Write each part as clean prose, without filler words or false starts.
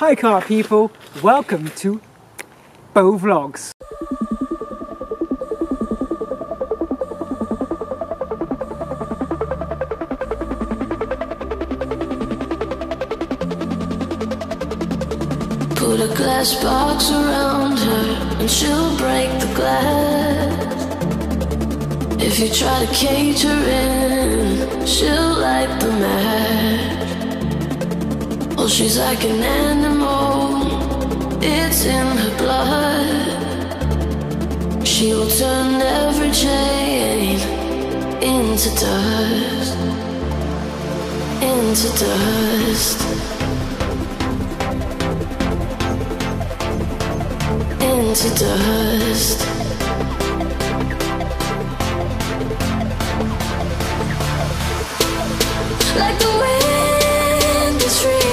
Hi car people, welcome to Bow Vlogs. Put a glass box around her and she'll break the glass. If you try to cage her in, she'll light the match. Well, she's like an animal, it's in her blood. She will turn every chain into dust, into dust, into dust. Like the wind is free.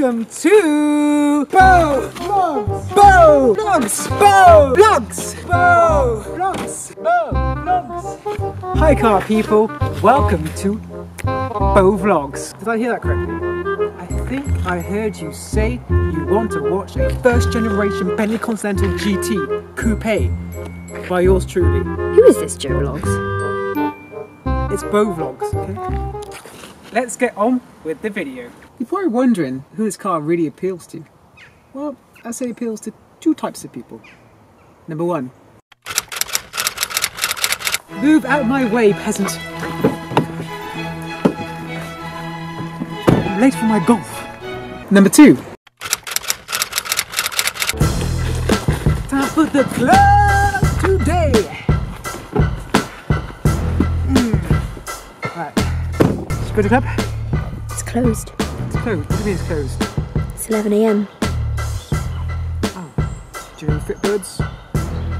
Welcome to Bow Vlogs! Bow Vlogs! Bow Vlogs! Bow Vlogs! Bow Vlogs! Hi car people, welcome to Bow Vlogs. Did I hear that correctly? I think I heard you say you want to watch a first generation Bentley Continental GT Coupe by yours truly. Who is this Joe Vlogs? It's Bow Vlogs, okay? Let's get on with the video. You're probably wondering who this car really appeals to. Well, I say it appeals to two types of people. Number one. Move out my way, peasant. I'm late for my golf. Number two. Time for the club today. Right. Should we go to the club? It's closed. It's closed? What do you mean it's closed? It's 11 AM. Oh. Do you remember Fitbirds?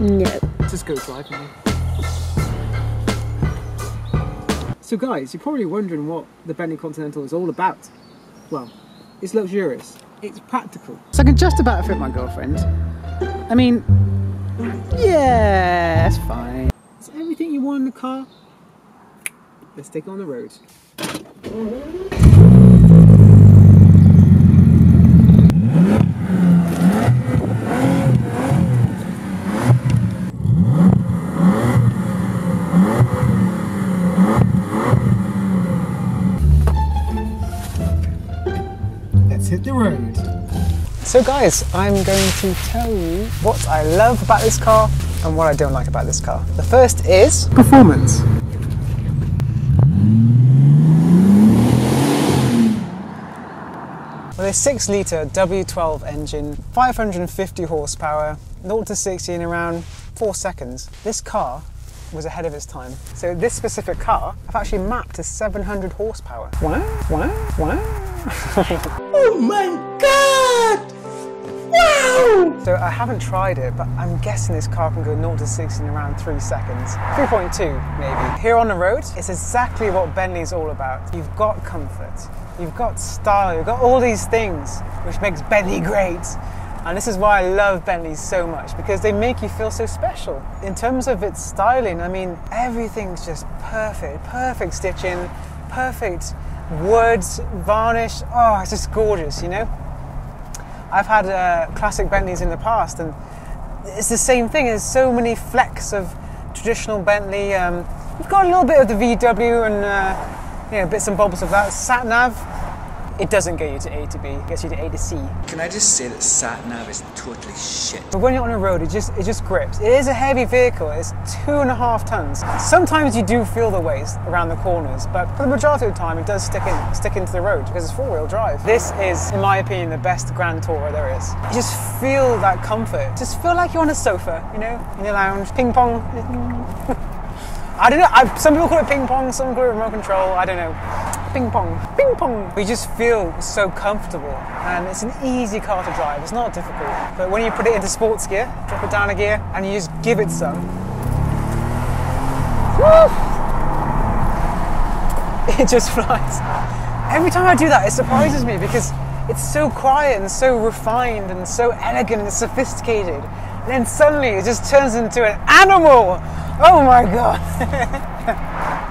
No. Just go drive, man. So guys, you're probably wondering what the Bentley Continental is all about. Well, it's luxurious. It's practical. So I can just about fit my girlfriend. I mean, yeah, that's fine. It's everything you want in the car. Let's take it on the road. Let's hit the road. So guys, I'm going to tell you what I love about this car and what I don't like about this car. The first is performance. With a 6-litre W12 engine, 550 horsepower, 0 to 60 in around 4 seconds. This car was ahead of its time. So this specific car, I've actually mapped to 700 horsepower. Wow, wow, wow. Oh my God! Wow! So I haven't tried it, but I'm guessing this car can go 0 to 60 in around 3 seconds. 3.2 maybe. Here on the road, it's exactly what Bentley's all about. You've got comfort. You've got style, you've got all these things which makes Bentley great. And this is why I love Bentleys so much, because they make you feel so special. In terms of its styling, I mean, everything's just perfect. Perfect stitching, perfect woods, varnish. Oh, it's just gorgeous, you know? I've had classic Bentleys in the past, and it's the same thing. There's so many flecks of traditional Bentley. You've got a little bit of the VW and you know, bits and bobs of that. Sat nav, it doesn't get you to A to B, it gets you to A to C. Can I just say that sat-nav is totally shit? But when you're on a road, it just grips. It is a heavy vehicle, it's 2.5 tons. Sometimes you do feel the weight around the corners, but for the majority of the time, it does stick into the road because it's four-wheel drive. This is, in my opinion, the best Grand Tourer there is. You just feel that comfort. Just feel like you're on a sofa, you know, in your lounge, ping pong. I don't know, some people call it ping pong, some call it remote control, I don't know. Ping pong, ping pong. We just feel so comfortable and it's an easy car to drive, it's not difficult. But when you put it into sports gear, drop it down a gear and you just give it some. Woo! It just flies. Every time I do that, it surprises me because it's so quiet and so refined and so elegant and sophisticated. And then suddenly it just turns into an animal. Oh my god.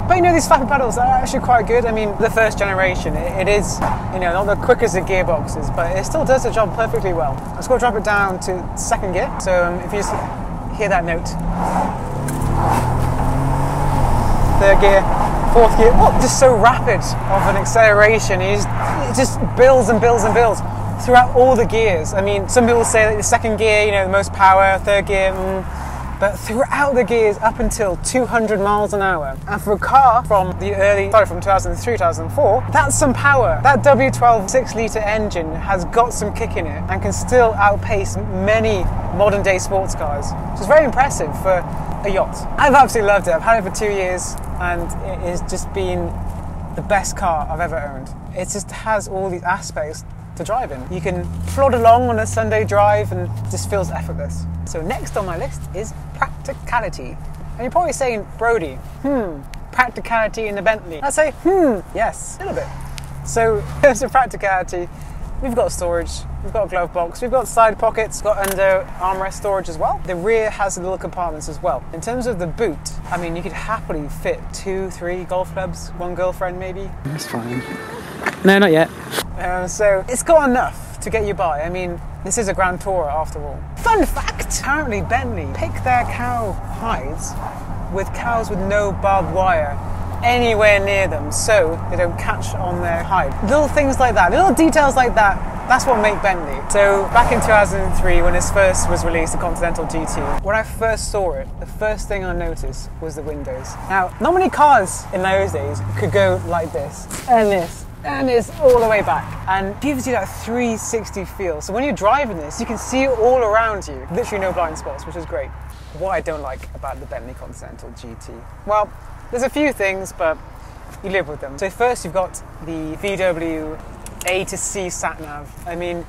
But you know, these flapper pedals are actually quite good. I mean, the first generation, it is, you know, not the quickest of gearboxes, but it still does the job perfectly well. I'm just going to drop it down to second gear. So if you just hear that note. Third gear, fourth gear. What? Just so rapid of an acceleration. It just builds and builds and builds throughout all the gears. I mean, some people say that the second gear, you know, the most power, third gear, but throughout the gears up until 200 miles an hour. And for a car from 2003, 2004, that's some power. That W12 6-litre engine has got some kick in it and can still outpace many modern day sports cars, which is very impressive for a yacht. I've absolutely loved it. I've had it for 2 years and it has just been the best car I've ever owned. It just has all these aspects to drive in. You can plod along on a Sunday drive and it just feels effortless. So next on my list is practicality. And you're probably saying, Brody, practicality in the Bentley. I say, yes, a little bit. So in terms of practicality, we've got storage, we've got a glove box, we've got side pockets, got under armrest storage as well. The rear has little compartments as well. In terms of the boot, I mean, you could happily fit 2, 3 golf clubs, one girlfriend maybe. That's fine. No, not yet. So it's got enough to get you by. I mean, this is a Grand Tourer after all. Fun fact! Apparently Bentley pick their cow hides with cows with no barbed wire anywhere near them so they don't catch on their hide. Little things like that, little details like that, that's what make Bentley. So back in 2003 when this first was released, the Continental GT, when I first saw it, the first thing I noticed was the windows. Now, not many cars in those days could go like this and this. And it's all the way back and gives you that 360 feel. So when you're driving this, you can see it all around you. Literally no blind spots, which is great. What I don't like about the Bentley Continental GT. Well, there's a few things, but you live with them. So first you've got the VW A to C sat-nav. I mean,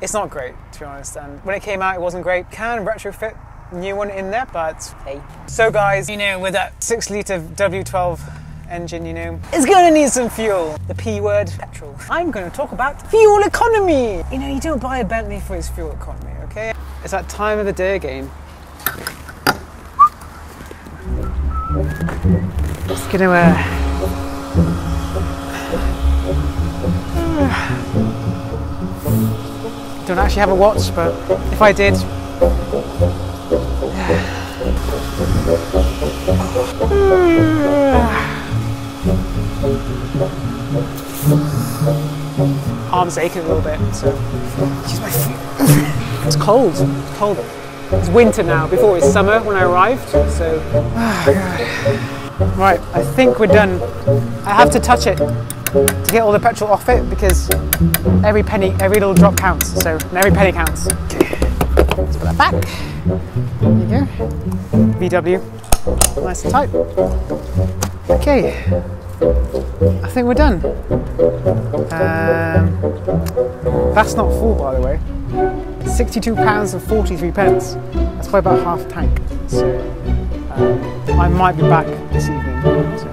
it's not great, to be honest. And when it came out, it wasn't great. Can retrofit a new one in there, but hey. So guys, you know, with that 6-litre W12 engine, you know, it's gonna need some fuel. The P word, petrol. I'm gonna talk about fuel economy. You know, you don't buy a Bentley for its fuel economy, okay? It's that time of the day again. Just gonna, don't actually have a watch, but if I did, arms aching a little bit, so excuse my feet. It's cold. It's cold. It's winter now. Before it was summer when I arrived. So, oh god. Right, I think we're done. I have to touch it to get all the petrol off it because every penny, every little drop counts. So, and every penny counts. Okay. Let's put that back. There you go. VW, nice and tight. Okay. I think we're done. That's not full, by the way. £62.43. That's probably about half a tank. So I might be back this evening. So.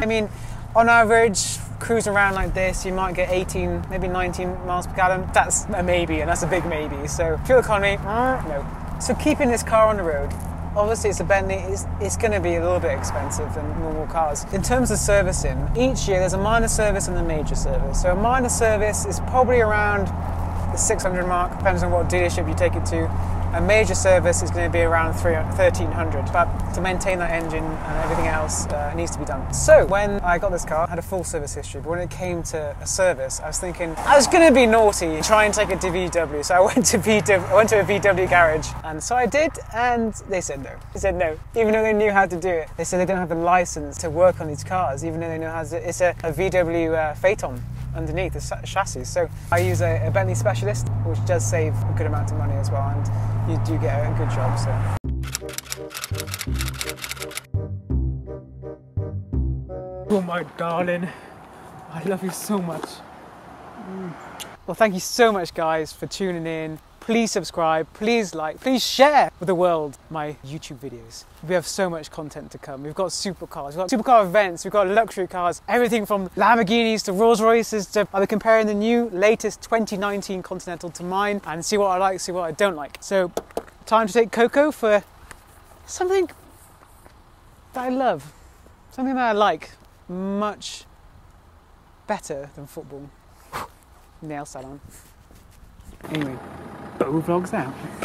I mean, on average, cruising around like this, you might get 18, maybe 19 miles per gallon. That's a maybe, and that's a big maybe. So fuel economy, no. So keeping this car on the road. Obviously it's a Bentley, it's going to be a little bit expensive than normal cars. In terms of servicing, each year there's a minor service and a major service. So a minor service is probably around the 600 mark, depends on what dealership you take it to. A major service is going to be around 1,300, but to maintain that engine and everything else needs to be done. So when I got this car, I had a full service history, but when it came to a service, I was thinking I was going to be naughty and try and take it to VW. So I went to a VW garage, and so I did, and they said no. They said no, even though they knew how to do it. They said they don't have the license to work on these cars, even though they know how to. It's a VW Phaeton underneath the chassis. So I use a Bentley specialist, which does save a good amount of money as well, and you do get a good job. So. Oh my darling, I love you so much. Well, thank you so much guys for tuning in. Please subscribe, please like, please share with the world my YouTube videos. We have so much content to come. We've got supercars, we've got supercar events, we've got luxury cars, everything from Lamborghinis to Rolls Royces to I'll be comparing the new latest 2019 Continental to mine and see what I like, see what I don't like. So time to take Coco for something that I love, something that I like much better than football. Nail salon. Anyway. Bow Vlogs out.